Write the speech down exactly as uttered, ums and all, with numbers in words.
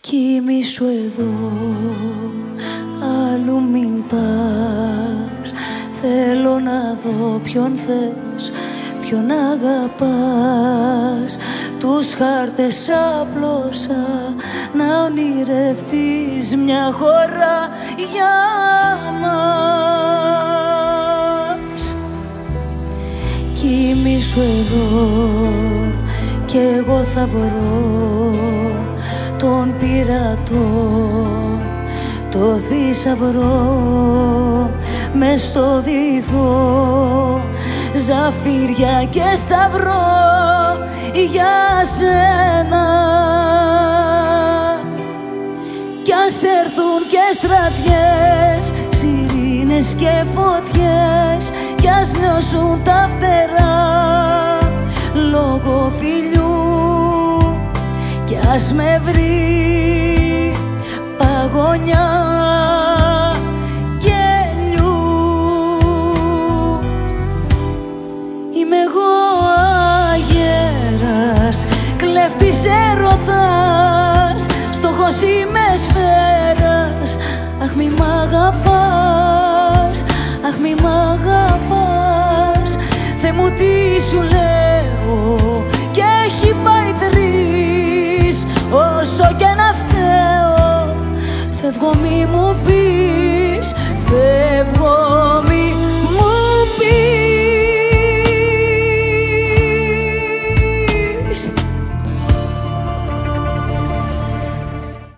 Κοιμήσου εδώ, αλλού μην πας. Θέλω να δω ποιον θες, ποιον αγαπάς. Τους χάρτες άπλωσα να ονειρευτείς μια χώρα για μας. Κοιμήσου εδώ κι εγώ θα βρω τον πειρατών το θησαυρό. Μες στο βυθό ζαφύρια και σταυρό για σένα. Κι ας έρθουν και στρατιές, σιρήνες και φωτιές, κι ας νιώσουν τα φτερά λόγω φιλιού. Κι ας με βρει παγωνιά γέλιου, είμαι εγώ αγέρας, κλέφτης έρωτας, στόχος είμαι σφαίρας. Αχ μη μ' αγαπάς, αχ μη μ' αγαπάς, Θεέ μου τι σου λέω και έχει πάει τρεις. Όσο και να φταίω, φεύγω μη μου